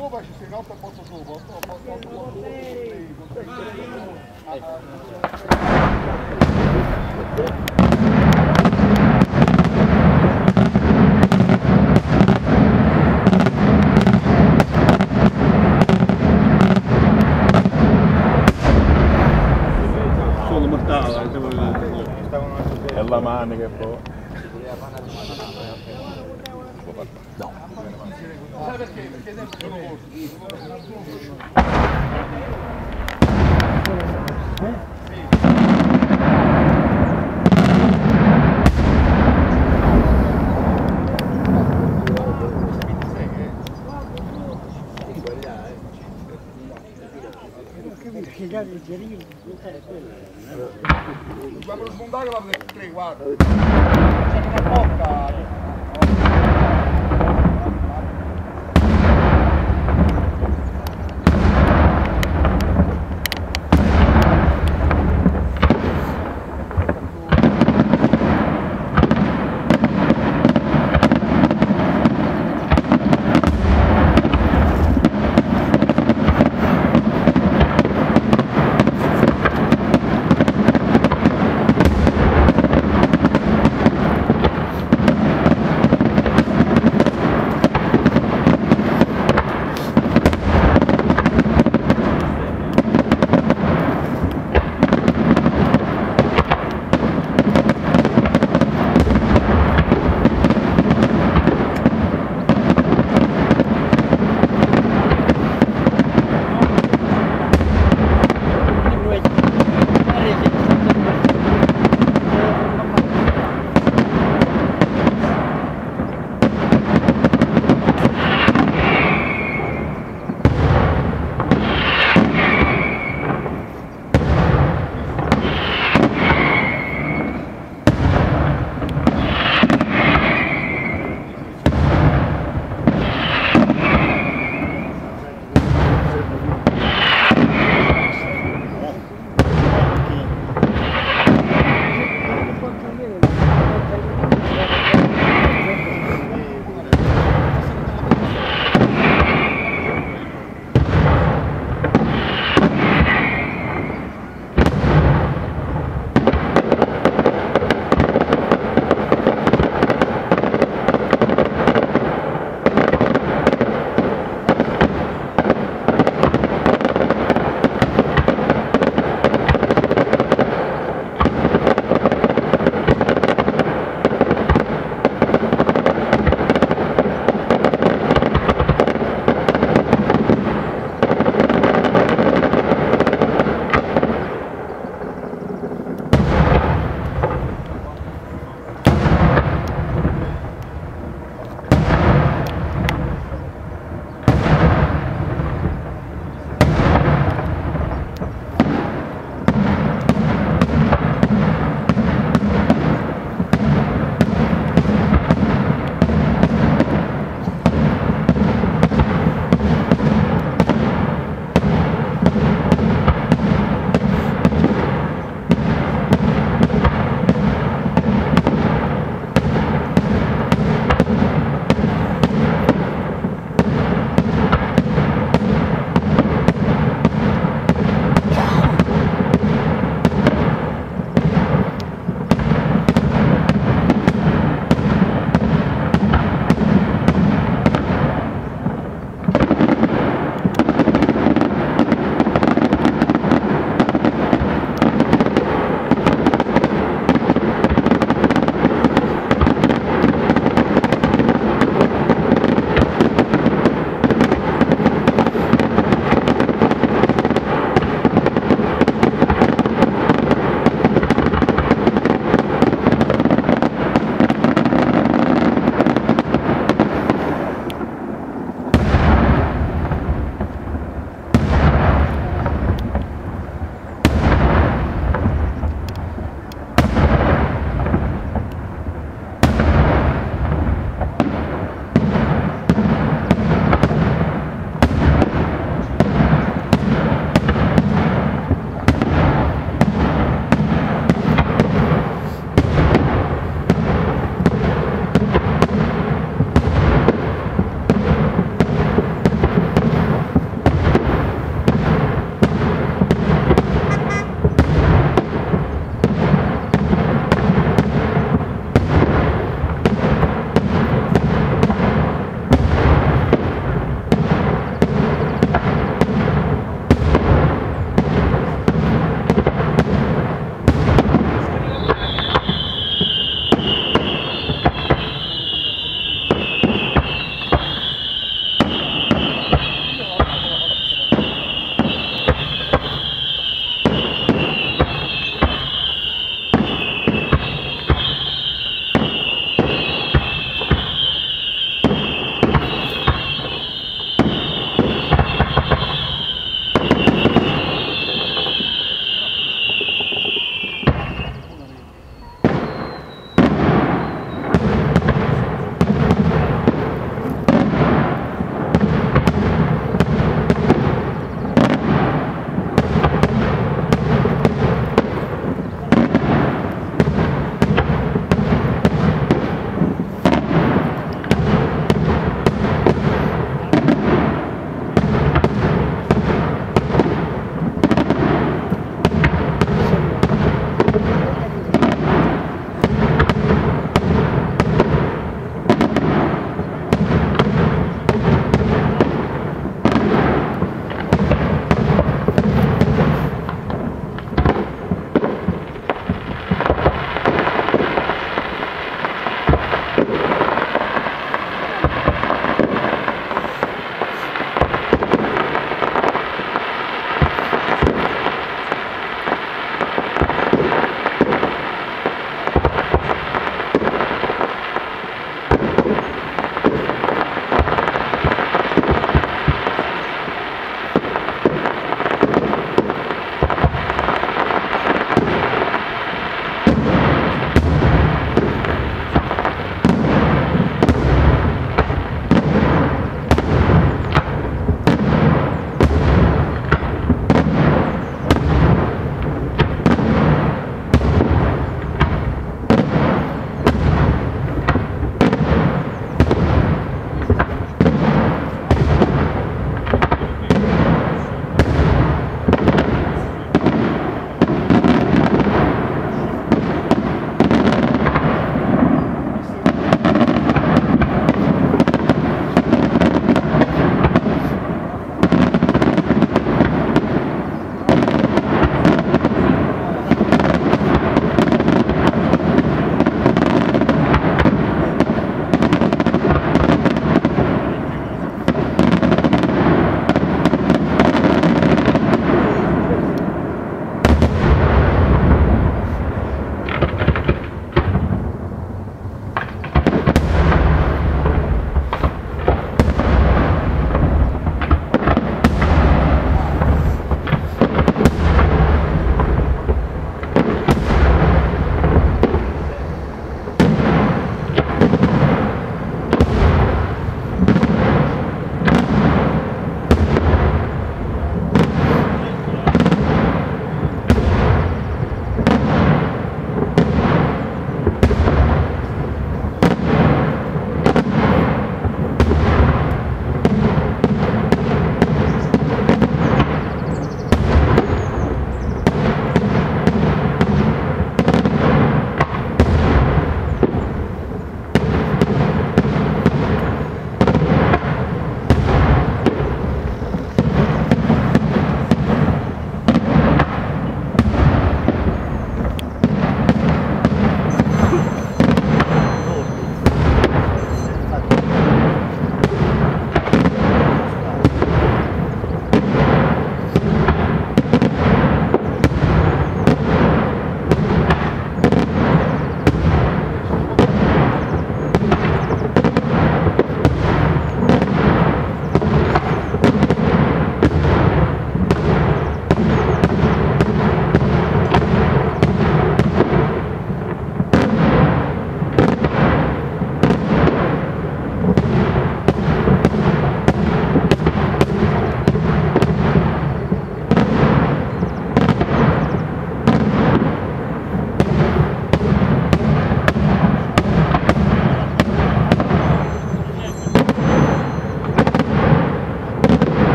sopra ci sei rotto a posto sopra, sono mortale, è la mano che fa. No. Sai perché? Perché adesso sono corti. Dobbiamo smontare la 3, guarda. C'è una bocca.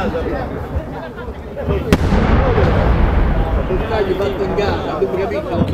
casa proprio. Lo taglio fatto in casa, tu mi capisci?